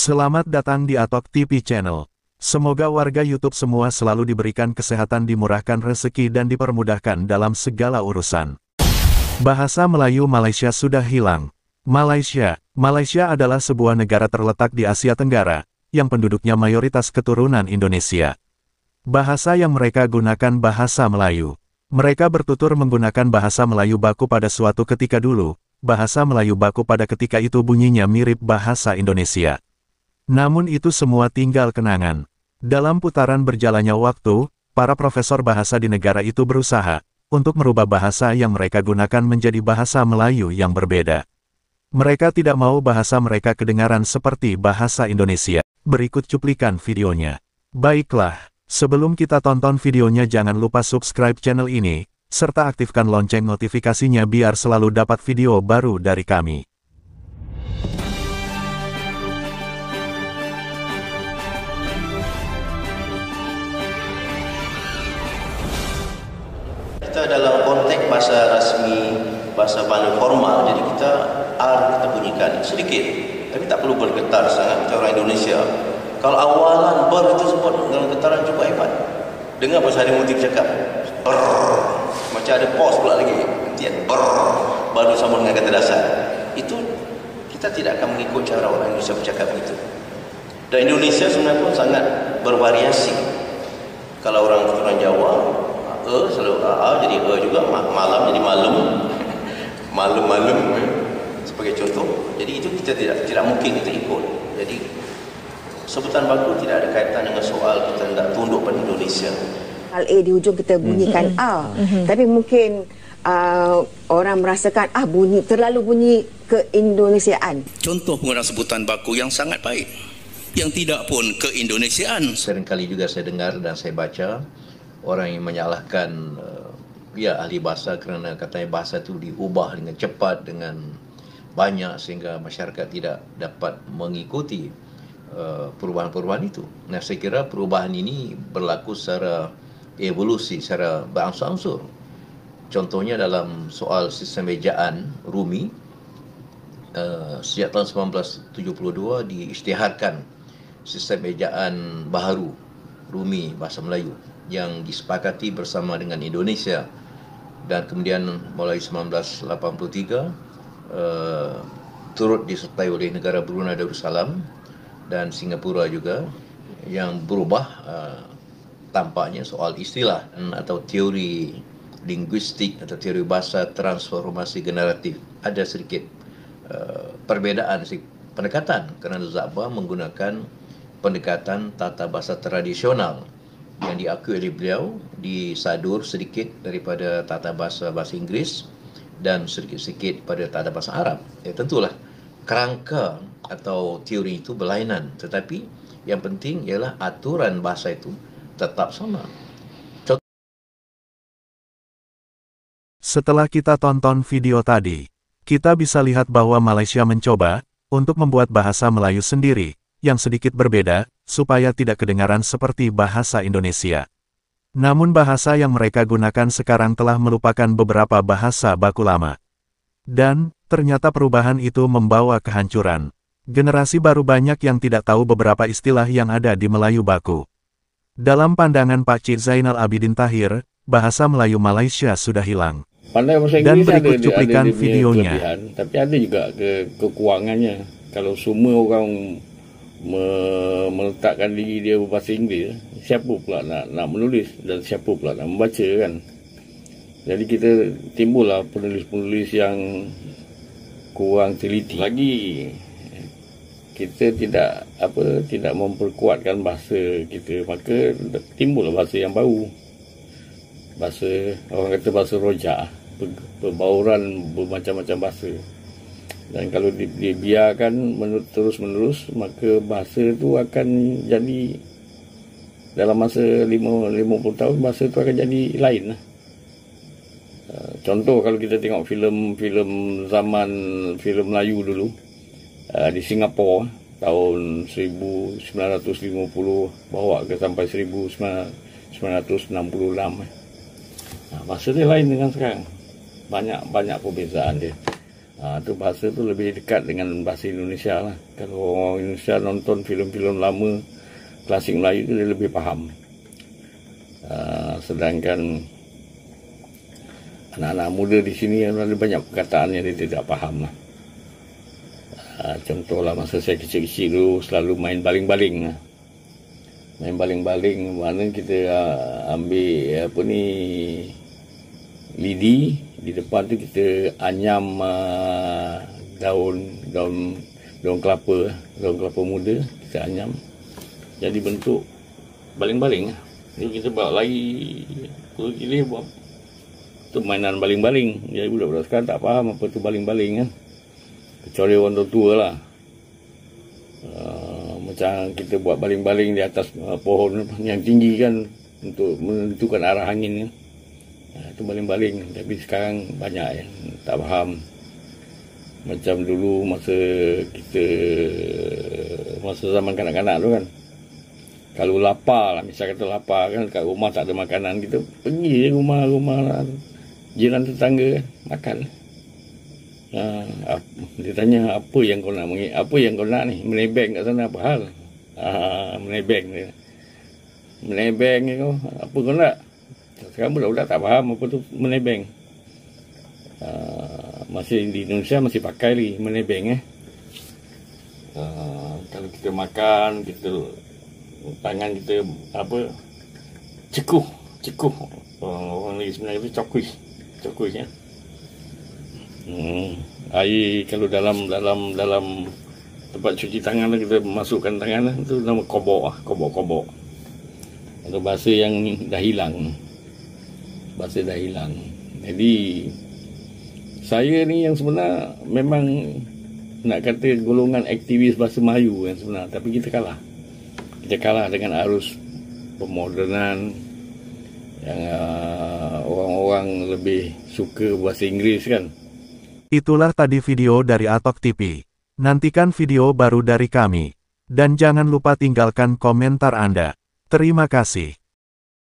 Selamat datang di Atok TV Channel. Semoga warga YouTube semua selalu diberikan kesehatan, dimurahkan rezeki dan dipermudahkan dalam segala urusan. Bahasa Melayu Malaysia sudah hilang. Malaysia adalah sebuah negara terletak di Asia Tenggara, yang penduduknya mayoritas keturunan Indonesia. Bahasa yang mereka gunakan bahasa Melayu. Mereka bertutur menggunakan bahasa Melayu baku pada suatu ketika dulu. Bahasa Melayu baku pada ketika itu bunyinya mirip bahasa Indonesia. Namun itu semua tinggal kenangan. Dalam putaran berjalannya waktu, para profesor bahasa di negara itu berusaha untuk merubah bahasa yang mereka gunakan menjadi bahasa Melayu yang berbeda. Mereka tidak mau bahasa mereka kedengaran seperti bahasa Indonesia. Berikut cuplikan videonya. Baiklah, sebelum kita tonton videonya, jangan lupa subscribe channel ini, serta aktifkan lonceng notifikasinya biar selalu dapat video baru dari kami. Kita dalam konteks bahasa rasmi, bahasa paling formal, jadi kita R kita bunyikan sedikit, tapi tak perlu bergetar sangat. Kita orang Indonesia, kalau awalan ber itu sebut dengan getaran cukup hebat. Dengar bahasa hari Muti bercakap macam ada pause pula lagi, hentian baru sambung dengan kata dasar. Itu kita tidak akan mengikut cara orang Indonesia bercakap begitu. Dan Indonesia sebenarnya pun sangat bervariasi. Kalau orang keturunan Jawa, selalu A jadi E juga, malam jadi malum sebagai contoh. Jadi itu kita tidak mungkin kita ikut. Jadi sebutan baku tidak ada kaitan dengan soal kita hendak tunduk pada Indonesia. Hal A di hujung kita bunyikan A, tapi mungkin orang merasakan terlalu bunyi keindonesiaan. Contoh penggunaan sebutan baku yang sangat baik, yang tidak pun keindonesiaan. Seringkali juga saya dengar dan saya baca orang yang menyalahkan ahli bahasa kerana katanya bahasa itu diubah dengan cepat, dengan banyak, sehingga masyarakat tidak dapat mengikuti perubahan-perubahan itu. Nah, saya kira perubahan ini berlaku secara evolusi, secara berangsur-angsur. Contohnya dalam soal sistem ejaan Rumi, sejak tahun 1972 diisytiharkan sistem ejaan baharu Rumi bahasa Melayu yang disepakati bersama dengan Indonesia, dan kemudian mulai 1983 turut disertai oleh negara Brunei Darussalam dan Singapura juga, yang berubah tampaknya soal istilah atau teori linguistik atau teori bahasa transformasi generatif. Ada sedikit perbezaan pendekatan kerana Zabah menggunakan pendekatan tata bahasa tradisional yang diakui oleh beliau, disadur sedikit daripada tata bahasa Inggeris dan sedikit-sedikit pada tata bahasa Arab. Ya, tentulah kerangka atau teori itu berlainan, tetapi yang penting ialah aturan bahasa itu tetap sama. Setelah kita tonton video tadi, kita bisa lihat bahwa Malaysia mencoba untuk membuat bahasa Melayu sendiri yang sedikit berbeda, supaya tidak kedengaran seperti bahasa Indonesia. Namun bahasa yang mereka gunakan sekarang telah melupakan beberapa bahasa baku lama. Dan, ternyata perubahan itu membawa kehancuran. Generasi baru banyak yang tidak tahu beberapa istilah yang ada di Melayu baku. Dalam pandangan Pak Cik Zainal Abidin Tahir, bahasa Melayu Malaysia sudah hilang. Dan berikut cuplikan videonya. Kelebihan, tapi ada juga kekurangannya. Kalau semua orang meletakkan diri dia berbahasa Inggeris, siapa pula nak menulis dan siapa pula nak membaca, kan? Jadi kita timbullah penulis-penulis yang kurang teliti. Lagi kita tidak memperkuatkan bahasa kita, maka timbullah bahasa yang baru. Bahasa, orang kata bahasa rojak, perbauran bermacam-macam bahasa. Dan kalau dibiarkan terus-menerus, maka bahasa itu akan jadi, dalam masa 50 tahun, bahasa itu akan jadi lain. Contoh, kalau kita tengok filem zaman, filem Melayu dulu, di Singapura, tahun 1950 bawa ke sampai 1966. Bahasa dia lain dengan sekarang. Banyak perbezaan dia. Itu bahasa tu lebih dekat dengan bahasa Indonesia lah. Kalau orang Indonesia nonton filem-filem lama klasik Melayu tu dia lebih faham. Sedangkan anak-anak muda di sini ada banyak perkataan yang dia tidak faham lah. Contohlah masa saya kecil-kecil dulu selalu main baling-baling. Main baling-baling mana kita ambil apa ni lidi, di depan tu kita anyam daun kelapa muda kita anyam jadi bentuk baling-baling. Jadi kita bawa lagi pukul gilih buat tu mainan baling-baling. Jadi budak-budak sekarang tak faham apa tu baling-baling kan. Kecuali orang tua lah. Macam kita buat baling-baling di atas pohon yang tinggi kan untuk menentukan arah angin kan. Itu baling-baling. Tapi sekarang banyak yang tak faham. Macam dulu masa kita masa zaman kanak-kanak tu kan, kalau lapar lah, misal kata lapar kan, kat rumah tak ada makanan, kita pergi je rumah-rumah jiran tetangga makan. Dia tanya apa yang kau nak, apa yang kau nak ni, menebeng kat sana apa hal, menebeng dia, menebeng kau apa kau nak. Sekarang budak-budak tak faham apa tu menebeng. Masih di Indonesia masih pakai ni menebeng kalau kita makan kita tangan kita apa cekuh, orang lagi sebenarnya itu cokui ya. Air kalau dalam tempat cuci tangan kita masukkan tangan itu nama kobok. Itu bahasa yang dah hilang. Jadi saya ni yang sebenar memang nak kata golongan aktivis bahasa Melayu yang sebenar, tapi kita kalah. Kita kalah dengan arus pemodernan yang orang-orang lebih suka bahasa Inggeris kan. Itulah tadi video dari Atok TV. Nantikan video baru dari kami. Dan jangan lupa tinggalkan komentar Anda. Terima kasih.